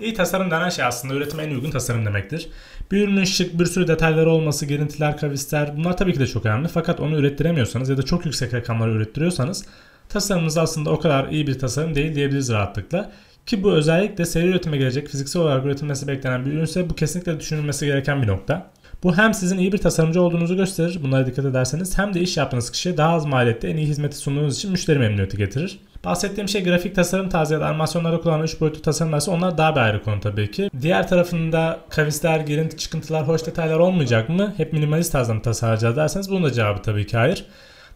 İyi tasarım denen şey aslında üretime en uygun tasarım demektir. Bir ürünün şık, bir sürü detayları olması, girintiler, kavisler, bunlar tabii ki de çok önemli. Fakat onu ürettiremiyorsanız ya da çok yüksek rakamları ürettiriyorsanız tasarımınız aslında o kadar iyi bir tasarım değil diyebiliriz rahatlıkla. Ki bu özellikle seri üretime gelecek, fiziksel olarak üretilmesi beklenen bir ürünse bu kesinlikle düşünülmesi gereken bir nokta. Bu hem sizin iyi bir tasarımcı olduğunuzu gösterir, bunlara dikkat ederseniz, hem de iş yaptığınız kişiye daha az maliyette en iyi hizmeti sunduğunuz için müşteri memnuniyeti getirir. Bahsettiğim şey grafik tasarım tarzı ya da animasyonlarda kullanılan 3 boyutlu tasarımlarsa onlar daha bir ayrı konu tabii ki. Diğer tarafında kavisler, girinti, çıkıntılar, hoş detaylar olmayacak mı? Hep minimalist tarzda mı tasarlayacağız derseniz bunun da cevabı tabii ki hayır.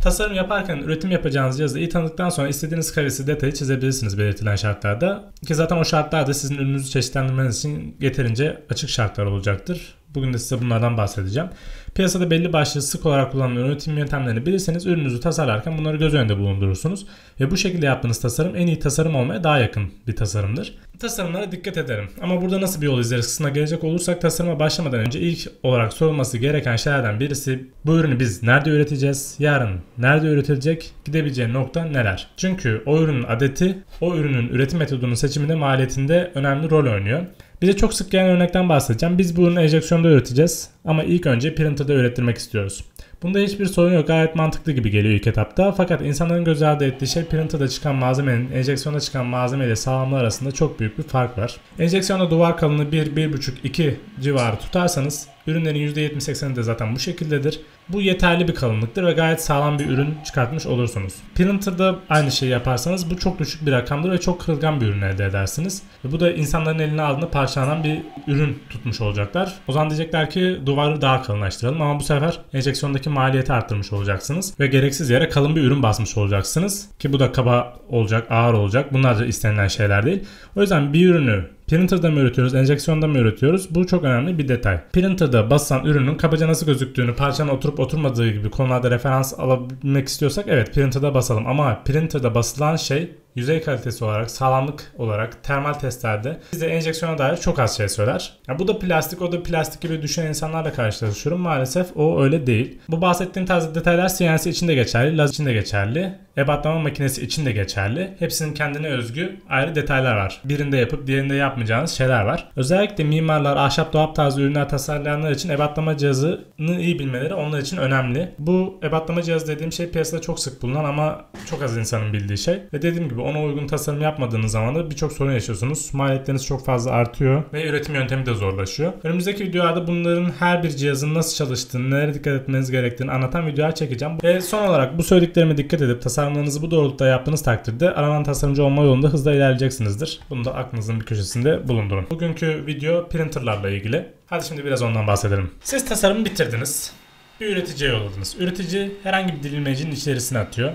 Tasarım yaparken üretim yapacağınız cihazı iyi tanıdıktan sonra istediğiniz kavisi, detayı çizebilirsiniz belirtilen şartlarda. Ki zaten o şartlar da sizin ürününüzü çeşitlendirmeniz için yeterince açık şartlar olacaktır. Bugün de size bunlardan bahsedeceğim. Piyasada belli başlı sık olarak kullanılan üretim yöntemlerini bilirseniz ürününüzü tasarlarken bunları göz önünde bulundurursunuz. Ve bu şekilde yaptığınız tasarım en iyi tasarım olmaya daha yakın bir tasarımdır. Tasarımlara dikkat ederim. Ama burada nasıl bir yol izleriz kısmına gelecek olursak tasarıma başlamadan önce ilk olarak sorulması gereken şeylerden birisi bu ürünü biz nerede üreteceğiz? Yarın nerede üretilecek? Gidebileceği nokta neler? Çünkü o ürünün adeti, o ürünün üretim metodunun seçiminde maliyetinde önemli rol oynuyor. Bize çok sık gelen örnekten bahsedeceğim. Biz bu ürünü enjeksiyonda üreteceğiz ama ilk önce printer'da ürettirmek istiyoruz. Bunda hiçbir sorun yok, gayet mantıklı gibi geliyor ilk etapta. Fakat insanların göz ardı ettiği şey printer'da çıkan malzemenin enjeksiyona çıkan malzeme ile sağlamlığı arasında çok büyük bir fark var. Enjeksiyonda duvar kalınlığı 1-1,5-2 civarı tutarsanız ürünlerin %70-80'i de zaten bu şekildedir. Bu yeterli bir kalınlıktır ve gayet sağlam bir ürün çıkartmış olursunuz. Printer'da aynı şeyi yaparsanız bu çok düşük bir rakamdır ve çok kırılgan bir ürün elde edersiniz. Ve bu da insanların eline aldığında parçalanan bir ürün tutmuş olacaklar. O zaman diyecekler ki duvarı daha kalınlaştıralım ama bu sefer enjeksiyondaki maliyeti arttırmış olacaksınız. Ve gereksiz yere kalın bir ürün basmış olacaksınız. Ki bu da kaba olacak, ağır olacak. Bunlar da istenilen şeyler değil. O yüzden bir ürünü printer'da mı üretiyoruz, enjeksiyonda mı üretiyoruz? Bu çok önemli bir detay. Printer'da basan ürünün kabaca nasıl gözüktüğünü, parçanın oturup oturmadığı gibi konularda referans alabilmek istiyorsak evet printer'da basalım. Ama printer'da basılan şey yüzey kalitesi olarak, sağlamlık olarak termal testlerde bize enjeksiyona dair çok az şey söyler. Yani bu da plastik, o da plastik gibi düşünen insanlarla karşılaşıyorum. Maalesef o öyle değil. Bu bahsettiğim tarzda detaylar CNC için de geçerli, laz için de geçerli, ebatlama makinesi için de geçerli. Hepsinin kendine özgü ayrı detaylar var. Birinde yapıp diğerinde yapmayacağınız şeyler var. Özellikle mimarlar, ahşap dolap tarzı ürünler tasarlayanlar için ebatlama cihazını iyi bilmeleri onlar için önemli. Bu ebatlama cihazı dediğim şey piyasada çok sık bulunan ama çok az insanın bildiği şey. Ve dediğim gibi ona uygun tasarım yapmadığınız zaman da birçok sorun yaşıyorsunuz. Maliyetleriniz çok fazla artıyor ve üretim yöntemi de zorlaşıyor. Önümüzdeki videolarda bunların her bir cihazın nasıl çalıştığını, nereye dikkat etmeniz gerektiğini anlatan videolar çekeceğim. Ve son olarak bu söylediklerime dikkat edip tasarımlarınızı bu doğrultuda yaptığınız takdirde aranan tasarımcı olma yolunda hızla ilerleyeceksinizdir. Bunu da aklınızın bir köşesinde bulundurun. Bugünkü video printerlarla ilgili. Hadi şimdi biraz ondan bahsedelim. Siz tasarımı bitirdiniz. Bir üreticiye yolladınız. Üretici herhangi bir dilimleyicinin içerisine atıyor.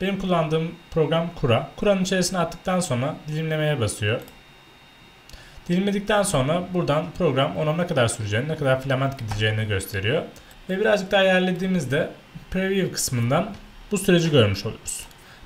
Benim kullandığım program Kura. Kura'nın içerisine attıktan sonra dilimlemeye basıyor. Dilimledikten sonra buradan program ona ne kadar süreceğini, ne kadar filament gideceğini gösteriyor. Ve birazcık daha ilerlediğimizde preview kısmından bu süreci görmüş oluyoruz.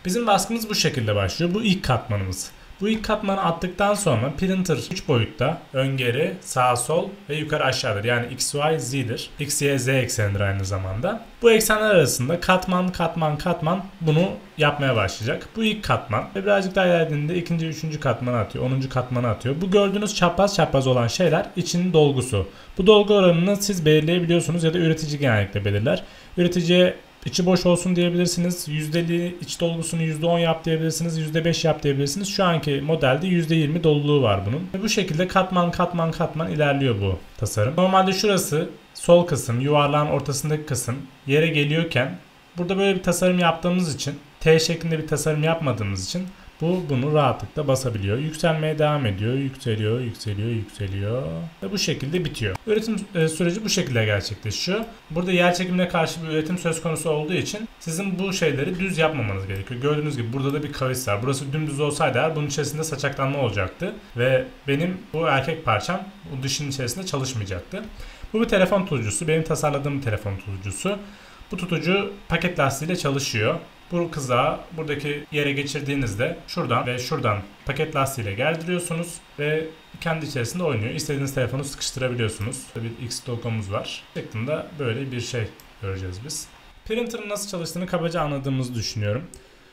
Bizim baskımız bu şekilde başlıyor. Bu ilk katmanımız. Bu ilk katmanı attıktan sonra printer 3 boyutta ön geri, sağ sol ve yukarı aşağıdır. Yani x, y, z'dir. X, y, z eksenidir aynı zamanda. Bu eksenler arasında katman bunu yapmaya başlayacak. Bu ilk katman ve birazcık daha ilerlediğinde ikinci, üçüncü katmanı atıyor, 10. katmanı atıyor. Bu gördüğünüz çapraz olan şeyler için dolgusu. Bu dolgu oranını siz belirleyebiliyorsunuz ya da üretici genellikle belirler. Üreticiye İçi boş olsun diyebilirsiniz. %50 iç dolgusunu %10 yap diyebilirsiniz. %5 yap diyebilirsiniz. Şu anki modelde %20 doluluğu var bunun. Ve bu şekilde katman ilerliyor bu tasarım. Normalde şurası sol kısım, yuvarlağın ortasındaki kısım yere geliyorken burada böyle bir tasarım yaptığımız için, T şeklinde bir tasarım yapmadığımız için bunu rahatlıkla basabiliyor. Yükselmeye devam ediyor. Yükseliyor. Ve bu şekilde bitiyor. Üretim süreci bu şekilde gerçekleşiyor. Burada yer çekimine karşı bir üretim söz konusu olduğu için sizin bu şeyleri düz yapmamanız gerekiyor. Gördüğünüz gibi burada da bir kavis var. Burası dümdüz olsaydı bunun içerisinde saçaklanma olacaktı. Ve benim bu erkek parçam bu dişin içerisinde çalışmayacaktı. Bu bir telefon tutucusu. Benim tasarladığım telefon tutucusu. Bu tutucu paket lastiğiyle çalışıyor. Bu kızağı buradaki yere geçirdiğinizde şuradan ve şuradan paket lastiğiyle gerdiriyorsunuz ve kendi içerisinde oynuyor. İstediğiniz telefonu sıkıştırabiliyorsunuz. Bir X dolgumuz var. Şeklinde böyle bir şey göreceğiz biz. Printer'ın nasıl çalıştığını kabaca anladığımızı düşünüyorum.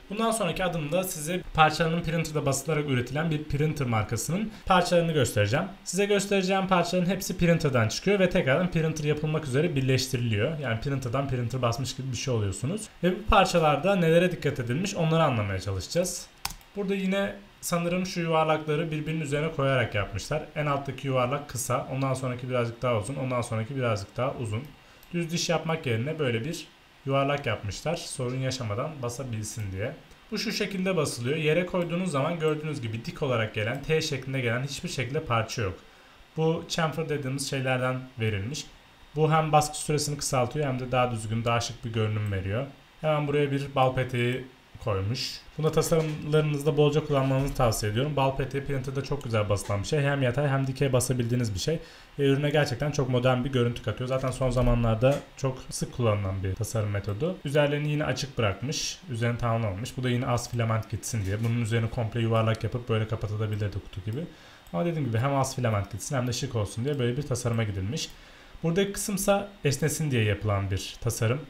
Bundan sonraki adımda size parçaların printer'da basılarak üretilen bir printer markasının parçalarını göstereceğim. Size göstereceğim parçaların hepsi printer'dan çıkıyor ve tekrardan printer yapılmak üzere birleştiriliyor. Yani printer'dan printer basmış gibi bir şey oluyorsunuz. Ve bu parçalarda nelere dikkat edilmiş onları anlamaya çalışacağız. Burada yine sanırım şu yuvarlakları birbirinin üzerine koyarak yapmışlar. En alttaki yuvarlak kısa, ondan sonraki birazcık daha uzun, ondan sonraki birazcık daha uzun. Düz diş yapmak yerine böyle bir yuvarlak yapmışlar. Sorun yaşamadan basabilsin diye. Bu şu şekilde basılıyor. Yere koyduğunuz zaman gördüğünüz gibi dik olarak gelen, T şeklinde gelen hiçbir şekilde parça yok. Bu chamfer dediğimiz şeylerden verilmiş. Bu hem baskı süresini kısaltıyor hem de daha düzgün, daha şık bir görünüm veriyor. Hemen buraya bir bal peteği koymuş. Bunu tasarımlarınızda bolca kullanmanızı tavsiye ediyorum. Bal peteği printer'da çok güzel basılan bir şey. Hem yatay hem dikey basabildiğiniz bir şey. Ürüne gerçekten çok modern bir görüntü katıyor. Zaten son zamanlarda çok sık kullanılan bir tasarım metodu. Üzerlerini yine açık bırakmış. Üzerini tamamlamamış. Bu da yine az filament gitsin diye. Bunun üzerine komple yuvarlak yapıp böyle kapatılabilirdi kutu gibi. Ama dediğim gibi hem az filament gitsin hem de şık olsun diye böyle bir tasarıma gidilmiş. Buradaki kısımsa esnesin diye yapılan bir tasarım.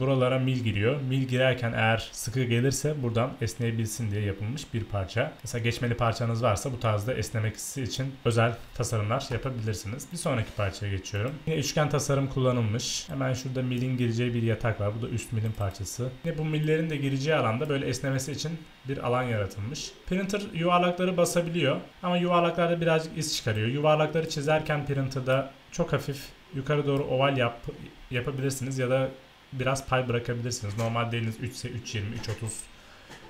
Buralara mil giriyor. Mil girerken eğer sıkı gelirse buradan esneyebilsin diye yapılmış bir parça. Mesela geçmeli parçanız varsa bu tarzda esnemek için özel tasarımlar yapabilirsiniz. Bir sonraki parçaya geçiyorum. Yine üçgen tasarım kullanılmış. Hemen şurada milin gireceği bir yatak var. Bu da üst milin parçası. Yine bu millerin de gireceği alanda böyle esnemesi için bir alan yaratılmış. Printer yuvarlakları basabiliyor ama yuvarlaklarda birazcık iz çıkarıyor. Yuvarlakları çizerken printer'da çok hafif yukarı doğru oval yapabilirsiniz ya da biraz pay bırakabilirsiniz. Normalde eliniz 3 ise 3.20, 3.30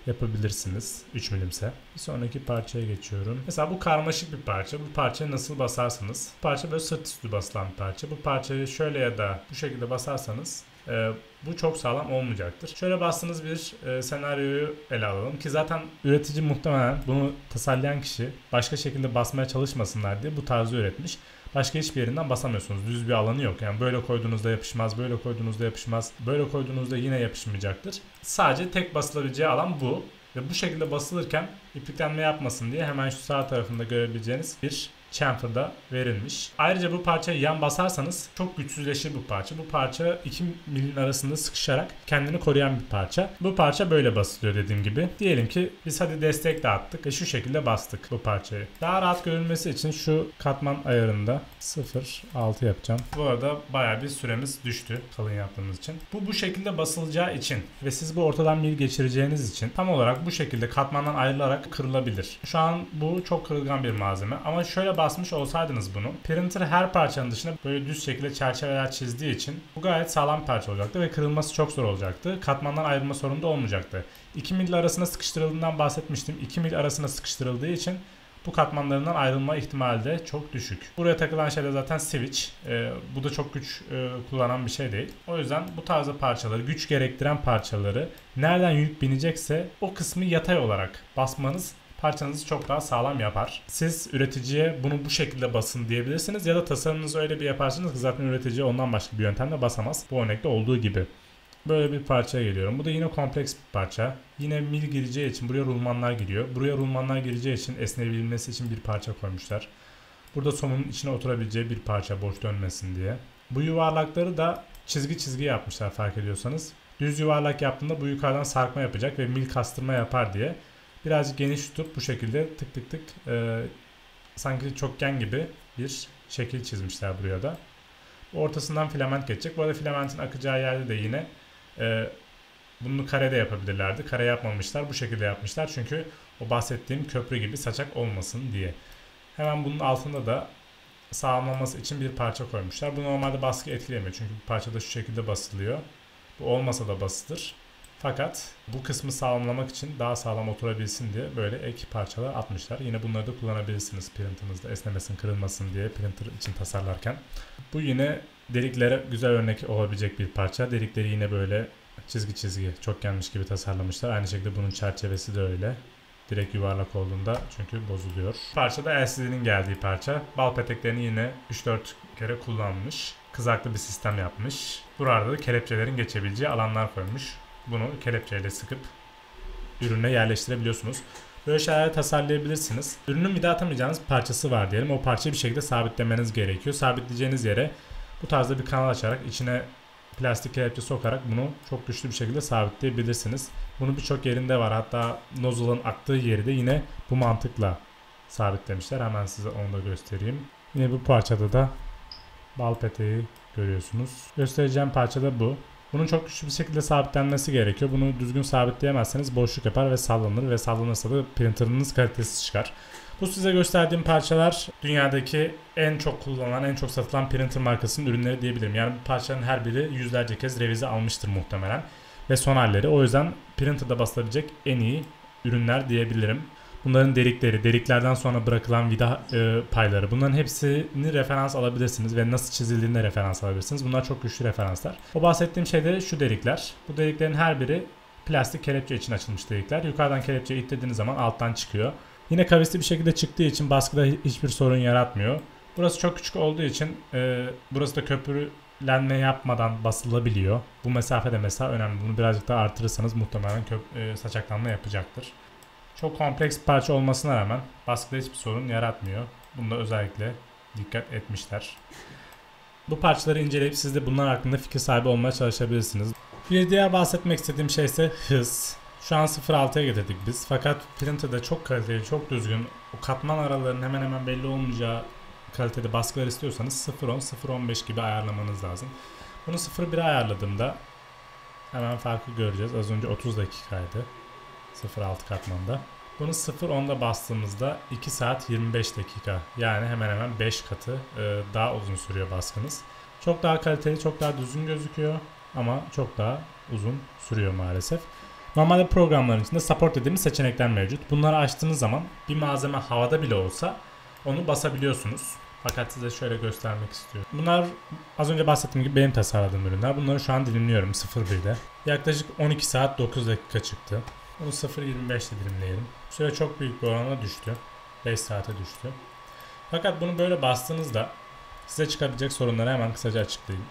yapabilirsiniz. 3 milimse. Bir sonraki parçaya geçiyorum. Mesela bu karmaşık bir parça. Bu parçayı nasıl basarsınız? Bu parça böyle sırt üstü basılan bir parça. Bu parçayı şöyle ya da bu şekilde basarsanız bu çok sağlam olmayacaktır. Şöyle bastığınız bir senaryoyu ele alalım ki zaten üretici muhtemelen bunu tasarlayan kişi başka şekilde basmaya çalışmasınlar diye bu tarzı üretmiş. Başka hiçbir yerinden basamıyorsunuz. Düz bir alanı yok. Yani böyle koyduğunuzda yapışmaz, böyle koyduğunuzda yapışmaz, böyle koyduğunuzda yine yapışmayacaktır. Sadece tek basılabileceği alan bu. Ve bu şekilde basılırken ipliklenme yapmasın diye hemen şu sağ tarafında görebileceğiniz bir chamfer'da verilmiş. Ayrıca bu parçayı yan basarsanız çok güçsüzleşir bu parça. Bu parça iki milin arasında sıkışarak kendini koruyan bir parça. Bu parça böyle basılıyor dediğim gibi. Diyelim ki biz hadi destek dağıttık ve şu şekilde bastık bu parçayı. Daha rahat görülmesi için şu katman ayarında 0.6 yapacağım. Bu arada bayağı bir süremiz düştü kalın yaptığımız için. Bu şekilde basılacağı için ve siz bu ortadan mil geçireceğiniz için tam olarak bu şekilde katmandan ayrılarak kırılabilir. Şu an bu çok kırılgan bir malzeme ama şöyle basmış olsaydınız bunu, printer her parçanın dışında böyle düz şekilde çerçeveler çizdiği için bu gayet sağlam parça olacaktı ve kırılması çok zor olacaktı. Katmandan ayrılma sorunu da olmayacaktı. 2 mil arasına sıkıştırıldığından bahsetmiştim. 2 mil arasına sıkıştırıldığı için bu katmanlarından ayrılma ihtimali de çok düşük. Buraya takılan şey de zaten switch. Bu da çok güç kullanan bir şey değil. O yüzden bu tarzda parçaları, güç gerektiren parçaları nereden yük binecekse o kısmı yatay olarak basmanız parçanızı çok daha sağlam yapar. Siz üreticiye bunu bu şekilde basın diyebilirsiniz ya da tasarımınızı öyle bir yaparsınız ki zaten üretici ondan başka bir yöntemle basamaz. Bu örnekte olduğu gibi. Böyle bir parçaya geliyorum. Bu da yine kompleks bir parça. Yine mil gireceği için buraya rulmanlar giriyor. Buraya rulmanlar gireceği için esneyebilmesi için bir parça koymuşlar. Burada somunun içine oturabileceği bir parça boş dönmesin diye. Bu yuvarlakları da çizgi çizgi yapmışlar fark ediyorsanız. Düz yuvarlak yaptığında bu yukarıdan sarkma yapacak ve mil kastırma yapar diye. Birazcık geniş tutup bu şekilde tık tık tık sanki çokgen gibi bir şekil çizmişler buraya da. Ortasından filament geçecek. Bu arada filamentin akacağı yerde de yine bunu karede yapabilirlerdi. Kare yapmamışlar. Bu şekilde yapmışlar. Çünkü o bahsettiğim köprü gibi saçak olmasın diye. Hemen bunun altında da sağlamlaması için bir parça koymuşlar. Bu normalde baskı etkilemiyor. Çünkü bu parça da şu şekilde basılıyor. Bu olmasa da basılır. Fakat bu kısmı sağlamlamak için daha sağlam oturabilsin diye böyle ek parçalar atmışlar. Yine bunları da kullanabilirsiniz printer'ınızda esnemesin kırılmasın diye printer için tasarlarken. Bu yine deliklere güzel örnek olabilecek bir parça. Delikleri yine böyle çizgi çizgi çokgenmiş gibi tasarlamışlar. Aynı şekilde bunun çerçevesi de öyle. Direkt yuvarlak olduğunda çünkü bozuluyor. Parça da elsizliğinin geldiği parça. Bal peteklerini yine 3-4 kere kullanmış. Kızaklı bir sistem yapmış. Burada da kelepçelerin geçebileceği alanlar koymuş. Bunu kelepçeyle sıkıp ürüne yerleştirebiliyorsunuz. Böyle şeyler tasarlayabilirsiniz. Ürünün bir daha atamayacağınız parçası var diyelim. O parçayı bir şekilde sabitlemeniz gerekiyor. Sabitleyeceğiniz yere bu tarzda bir kanal açarak içine plastik kelepçe sokarak bunu çok güçlü bir şekilde sabitleyebilirsiniz. Bunu birçok yerinde var. Hatta nozzle'ın aktığı yeri de yine bu mantıkla sabitlemişler. Hemen size onu da göstereyim. Yine bu parçada da bal peteği görüyorsunuz. Göstereceğim parça da bu. Bunun çok güçlü bir şekilde sabitlenmesi gerekiyor. Bunu düzgün sabitleyemezseniz boşluk yapar ve sallanır. Ve sallanırsa da printer'ınız kalitesiz çıkar. Bu size gösterdiğim parçalar dünyadaki en çok kullanılan, en çok satılan printer markasının ürünleri diyebilirim. Yani bu parçanın her biri yüzlerce kez revize almıştır muhtemelen. Ve son halleri. O yüzden printer'da basılabilecek en iyi ürünler diyebilirim. Bunların delikleri, deliklerden sonra bırakılan vida payları, bunların hepsini referans alabilirsiniz ve nasıl çizildiğine referans alabilirsiniz. Bunlar çok güçlü referanslar. O bahsettiğim şey de şu delikler. Bu deliklerin her biri plastik kelepçe için açılmış delikler. Yukarıdan kelepçeyi itlediğiniz zaman alttan çıkıyor. Yine kavisli bir şekilde çıktığı için baskıda hiçbir sorun yaratmıyor. Burası çok küçük olduğu için burası da köpürlenme yapmadan basılabiliyor. Bu mesafe de mesela önemli. Bunu birazcık daha artırırsanız muhtemelen saçaklanma yapacaktır. Çok kompleks bir parça olmasına rağmen baskıda hiçbir sorun yaratmıyor. Bunda özellikle dikkat etmişler. Bu parçaları inceleyip siz de bunlar hakkında fikir sahibi olmaya çalışabilirsiniz. Bir diğer bahsetmek istediğim şey ise hız. Şu an 0.6'ya getirdik biz. Fakat printer'da çok kaliteli, çok düzgün, o katman aralarının hemen hemen belli olmayacağı kalitede baskılar istiyorsanız 0.10, 0.15 gibi ayarlamanız lazım. Bunu 0.1'e ayarladığımda hemen farkı göreceğiz. Az önce 30 dakikaydı. 0.6 katmanında. Bunu 0.10'da bastığımızda 2 saat 25 dakika. Yani hemen hemen 5 katı daha uzun sürüyor baskınız. Çok daha kaliteli, çok daha düzgün gözüküyor ama çok daha uzun sürüyor maalesef. Normalde programların içinde support dediğimiz seçenekler mevcut. Bunları açtığınız zaman bir malzeme havada bile olsa onu basabiliyorsunuz. Fakat size şöyle göstermek istiyorum. Bunlar az önce bahsettiğim gibi benim tasarladığım ürünler. Bunları şu an dilimliyorum 0.1'de. Yaklaşık 12 saat 9 dakika çıktı. Bunu 0.25'te dilimleyelim. Süre çok büyük bir oranda düştü. 5 saate düştü. Fakat bunu böyle bastığınızda size çıkabilecek sorunları hemen kısaca açıklayayım.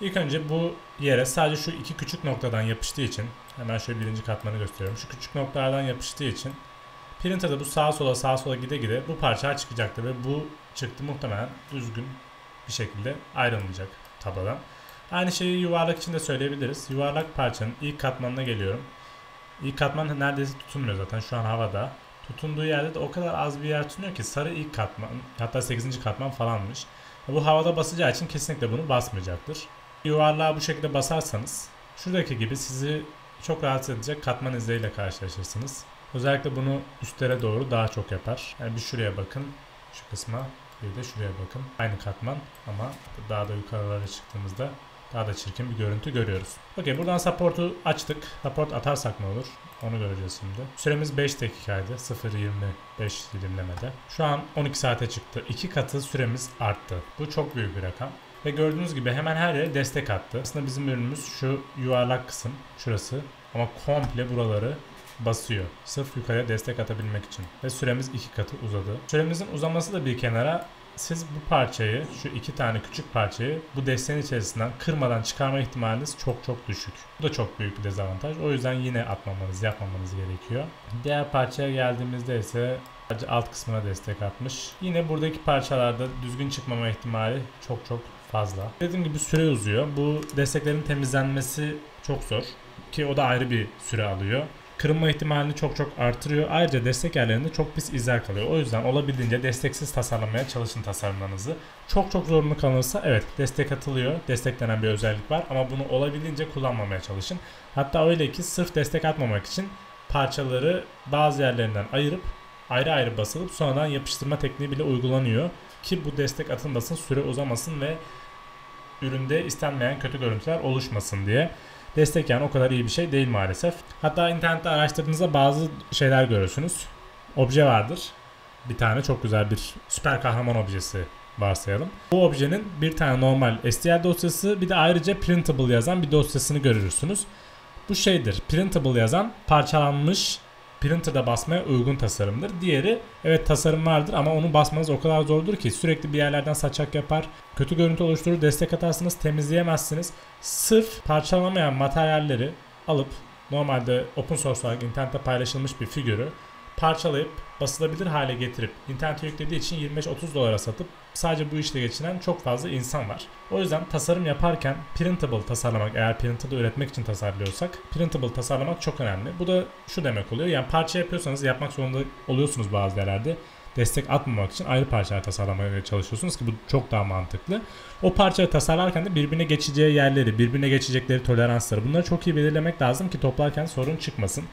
İlk önce bu yere sadece şu iki küçük noktadan yapıştığı için, hemen şöyle birinci katmanı gösteriyorum. Şu küçük noktalardan yapıştığı için printer'da bu sağa sola gide gide bu parça çıkacaktır ve bu çıktı muhtemelen düzgün bir şekilde ayrılmayacak tabadan. Aynı şeyi yuvarlak için de söyleyebiliriz. Yuvarlak parçanın ilk katmanına geliyorum. İlk katman neredeyse tutunmuyor zaten şu an havada. Tutunduğu yerde de o kadar az bir yer tutunuyor ki sarı ilk katman, hatta 8. katman falanmış. Bu havada basacağı için kesinlikle bunu basmayacaktır. Yuvarlığa bu şekilde basarsanız şuradaki gibi sizi çok rahatsız edecek katman izleriyle karşılaşırsınız. Özellikle bunu üstlere doğru daha çok yapar. Yani bir şuraya bakın, şu kısma, bir de şuraya bakın. Aynı katman ama daha da yukarılara çıktığımızda daha da çirkin bir görüntü görüyoruz. Okey, buradan support'u açtık. Support atarsak ne olur? Onu göreceğiz şimdi. Süremiz 5 dakikaydı. 0.25 dilimlemede. Şu an 12 saate çıktı. 2 katı süremiz arttı. Bu çok büyük bir rakam. Ve gördüğünüz gibi hemen her yere destek attı. Aslında bizim ürünümüz şu yuvarlak kısım. Şurası. Ama komple buraları basıyor. Sırf yukarıya destek atabilmek için. Ve süremiz 2 katı uzadı. Süremizin uzaması da bir kenara. Siz bu parçayı, şu iki tane küçük parçayı bu desteğin içerisinden kırmadan çıkarma ihtimaliniz çok çok düşük. Bu da çok büyük bir dezavantaj. O yüzden yine atmamanız, yapmamanız gerekiyor. Diğer parçaya geldiğimizde ise sadece alt kısmına destek atmış. Yine buradaki parçalarda düzgün çıkmama ihtimali çok çok fazla. Dediğim gibi süre uzuyor. Bu desteklerin temizlenmesi çok zor. Ki o da ayrı bir süre alıyor. Kırılma ihtimalini çok çok artırıyor. Ayrıca destek yerlerinde çok pis izler kalıyor. O yüzden olabildiğince desteksiz tasarlamaya çalışın tasarımlarınızı. Çok çok zorunlu kalırsa evet destek atılıyor. Destek denen bir özellik var ama bunu olabildiğince kullanmamaya çalışın. Hatta öyle ki sırf destek atmamak için parçaları bazı yerlerinden ayırıp ayrı ayrı basılıp sonradan yapıştırma tekniği bile uygulanıyor. Ki bu destek atılmasın, süre uzamasın ve üründe istenmeyen kötü görüntüler oluşmasın diye. Destek yani o kadar iyi bir şey değil maalesef. Hatta internette araştırdığınızda bazı şeyler görürsünüz. Obje vardır. Bir tane çok güzel bir süper kahraman objesi varsayalım. Bu objenin bir tane normal STL dosyası, bir de ayrıca printable yazan bir dosyasını görürsünüz. Bu şeydir. Printable yazan parçalanmış printer'da basmaya uygun tasarımdır. Diğeri evet tasarım vardır ama onu basmanız o kadar zordur ki sürekli bir yerlerden saçak yapar, kötü görüntü oluşturur, destek atarsınız, temizleyemezsiniz. Sırf parçalamayan materyalleri alıp normalde open source olarak internette paylaşılmış bir figürü parçalayıp basılabilir hale getirip internete yüklediği için 25-30 dolara satıp sadece bu işle geçinen çok fazla insan var. O yüzden tasarım yaparken printable tasarlamak, eğer printable üretmek için tasarlıyorsak printable tasarlamak çok önemli. Bu da şu demek oluyor, yani parça yapıyorsanız yapmak zorunda oluyorsunuz bazı yerlerde. Destek atmamak için ayrı parçalar tasarlamaya çalışıyorsunuz ki bu çok daha mantıklı. O parçayı tasarlarken de birbirine geçeceği yerleri, birbirine geçecekleri toleransları, bunları çok iyi belirlemek lazım ki toplarken sorun çıkmasın.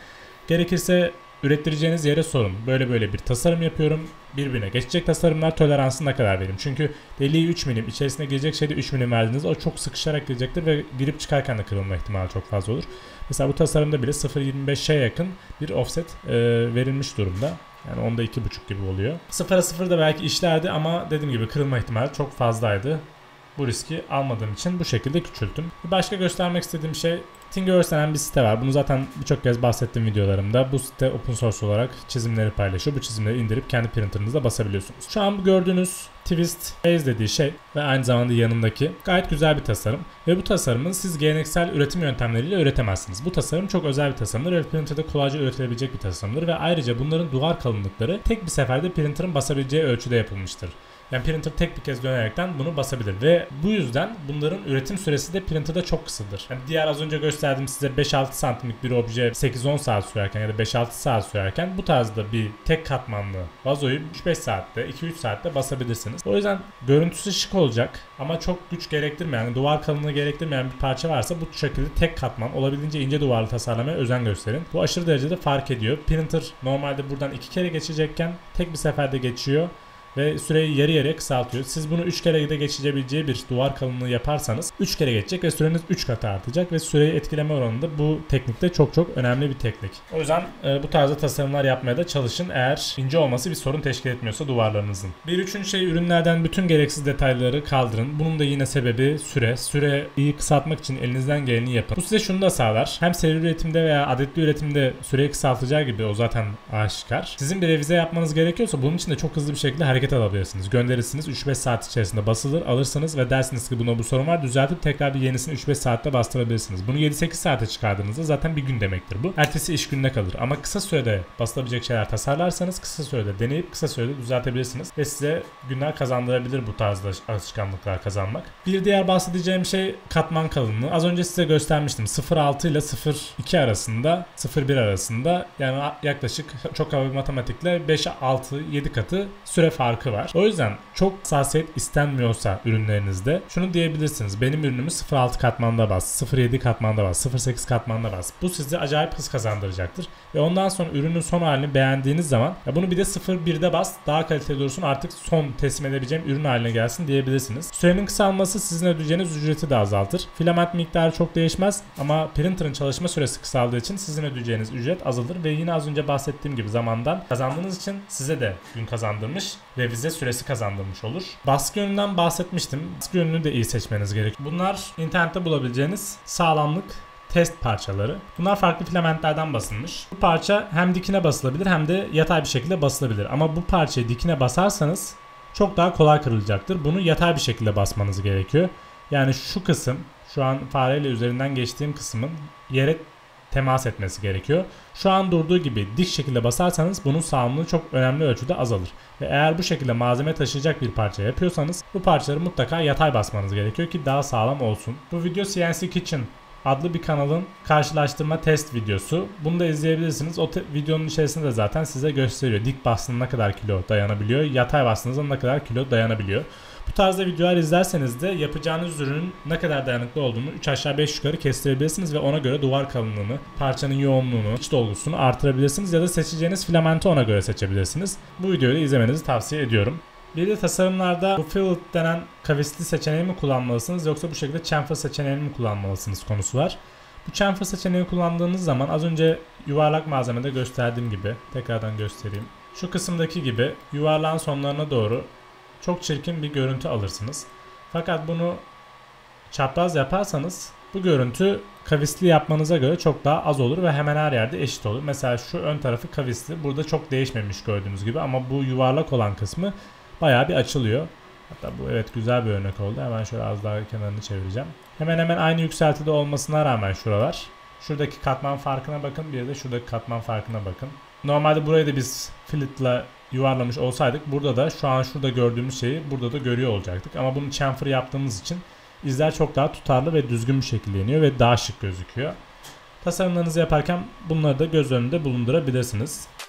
Gerekirse ürettireceğiniz yere sorun. Böyle böyle bir tasarım yapıyorum. Birbirine geçecek tasarımlar toleransı ne kadar vereyim? Çünkü deliği 3 milim, içerisine girecek şeyde 3 milim verdiğiniz, o çok sıkışarak girecektir ve girip çıkarken de kırılma ihtimali çok fazla olur. Mesela bu tasarımda bile 0.25'e yakın bir offset verilmiş durumda. Yani onda 2.5 gibi oluyor. 0'a 0 da belki işlerdi ama dediğim gibi kırılma ihtimali çok fazlaydı. Bu riski almadığım için bu şekilde küçülttüm. Bir başka göstermek istediğim şey, Thingiverse denen bir site var. Bunu zaten birçok kez bahsettiğim videolarımda. Bu site open source olarak çizimleri paylaşıyor. Bu çizimleri indirip kendi printer'ınıza basabiliyorsunuz. Şu an bu gördüğünüz twist phase dediği şey ve aynı zamanda yanındaki gayet güzel bir tasarım. Ve bu tasarımı siz geleneksel üretim yöntemleriyle üretemezsiniz. Bu tasarım çok özel bir tasarımdır ve printer'da kolayca üretilebilecek bir tasarımdır. Ve ayrıca bunların duvar kalınlıkları tek bir seferde printer'ın basabileceği ölçüde yapılmıştır. Yani printer tek bir kez dönerekten bunu basabilir ve bu yüzden bunların üretim süresi de printer'da çok kısadır. Yani diğer az önce gösterdiğim size 5-6 santimlik bir obje 8-10 saat sürerken ya da 5-6 saat sürerken bu tarzda bir tek katmanlı vazoyu 3-5 saatte, 2-3 saatte basabilirsiniz. O yüzden görüntüsü şık olacak ama çok güç gerektirmeyen, yani duvar kalınlığı gerektirmeyen bir parça varsa bu şekilde tek katman, olabildiğince ince duvarlı tasarlamaya özen gösterin. Bu aşırı derecede fark ediyor. Printer normalde buradan 2 kere geçecekken tek bir seferde geçiyor. Ve süreyi yarı yarıya kısaltıyor. Siz bunu 3 kere de geçilebileceği bir duvar kalınlığı yaparsanız 3 kere geçecek ve süreniz 3 katı artacak ve süreyi etkileme oranında bu teknikte çok çok önemli bir teknik. O yüzden bu tarzda tasarımlar yapmaya da çalışın eğer ince olması bir sorun teşkil etmiyorsa duvarlarınızın. Bir üçüncü şey, ürünlerden bütün gereksiz detayları kaldırın. Bunun da yine sebebi süre. Süreyi kısaltmak için elinizden geleni yapın. Bu size şunu da sağlar. Hem seri üretimde veya adetli üretimde süreyi kısaltacağı gibi o zaten aşikar. Sizin bir revize yapmanız gerekiyorsa bunun için de çok hızlı bir şekilde hareket alabilirsiniz. Gönderirsiniz, 3-5 saat içerisinde basılır, alırsınız ve dersiniz ki buna bu sorun var, düzeltip tekrar bir yenisini 3-5 saatte bastırabilirsiniz. Bunu 7-8 saate çıkardığınızda zaten bir gün demektir bu. Ertesi iş gününe kalır ama kısa sürede basılabilecek şeyler tasarlarsanız kısa sürede deneyip kısa sürede düzeltebilirsiniz ve size günler kazandırabilir bu tarzda alışkanlıklar kazanmak. Bir diğer bahsedeceğim şey katman kalınlığı. Az önce size göstermiştim. 0.6 ile 0.2 arasında, 0.1 arasında, yani yaklaşık çok hafif matematikle 5-6-7 katı süre farkı var. O yüzden çok hassasiyet istenmiyorsa ürünlerinizde şunu diyebilirsiniz. Benim ürünümü 0.6 katmanda bas, 0.7 katmanda bas, 0.8 katmanda bas. Bu size acayip hız kazandıracaktır. Ve ondan sonra ürünün son halini beğendiğiniz zaman ya bunu bir de 0.1'de bas, daha kaliteli dursun, artık son teslim edebileceğim ürün haline gelsin diyebilirsiniz. Sürenin kısalması sizin ödeyeceğiniz ücreti de azaltır. Filament miktarı çok değişmez ama printer'ın çalışma süresi kısaldığı için sizin ödeyeceğiniz ücret azalır ve yine az önce bahsettiğim gibi zamandan kazandığınız için size de gün kazandırmış ve vize süresi kazandırmış olur. Baskı yönünden bahsetmiştim. Baskı yönünü de iyi seçmeniz gerekiyor. Bunlar internette bulabileceğiniz sağlamlık test parçaları. Bunlar farklı filamentlerden basılmış. Bu parça hem dikine basılabilir hem de yatay bir şekilde basılabilir. Ama bu parçayı dikine basarsanız çok daha kolay kırılacaktır. Bunu yatay bir şekilde basmanız gerekiyor. Yani şu kısım, şu an fareyle üzerinden geçtiğim kısmın yere temas etmesi gerekiyor. Şu an durduğu gibi dik şekilde basarsanız bunun sağlamlığı çok önemli ölçüde azalır. Ve eğer bu şekilde malzeme taşıyacak bir parça yapıyorsanız bu parçaları mutlaka yatay basmanız gerekiyor ki daha sağlam olsun. Bu video CNC Kitchen adlı bir kanalın karşılaştırma test videosu. Bunu da izleyebilirsiniz. O videonun içerisinde de zaten size gösteriyor. Dik bastığınızda ne kadar kilo dayanabiliyor, yatay bastığınızda ne kadar kilo dayanabiliyor. Bu tarzda videolar izlerseniz de yapacağınız ürünün ne kadar dayanıklı olduğunu 3 aşağı 5 yukarı kestirebilirsiniz ve ona göre duvar kalınlığını, parçanın yoğunluğunu, iç dolgusunu artırabilirsiniz ya da seçeceğiniz filamenti ona göre seçebilirsiniz. Bu videoyu da izlemenizi tavsiye ediyorum. Bir de tasarımlarda bu fillet denen kavisli seçeneği mi kullanmalısınız yoksa bu şekilde chamfer seçeneğini mi kullanmalısınız konusu var. Bu chamfer seçeneği kullandığınız zaman az önce yuvarlak malzemede gösterdiğim gibi, tekrardan göstereyim. Şu kısımdaki gibi yuvarlağın sonlarına doğru çok çirkin bir görüntü alırsınız. Fakat bunu çapraz yaparsanız bu görüntü kavisli yapmanıza göre çok daha az olur ve hemen her yerde eşit olur. Mesela şu ön tarafı kavisli. Burada çok değişmemiş gördüğünüz gibi ama bu yuvarlak olan kısmı bayağı bir açılıyor. Hatta bu evet güzel bir örnek oldu. Hemen şöyle az daha kenarını çevireceğim. Hemen hemen aynı yükseltide olmasına rağmen şuralar. Şuradaki katman farkına bakın. Bir de şuradaki katman farkına bakın. Normalde burayı da biz fillet'la yuvarlamış olsaydık burada da şu an şurada gördüğümüz şeyi burada da görüyor olacaktık. Ama bunu chamfer yaptığımız için izler çok daha tutarlı ve düzgün bir şekilde iniyor ve daha şık gözüküyor. Tasarımlarınızı yaparken bunları da göz önünde bulundurabilirsiniz.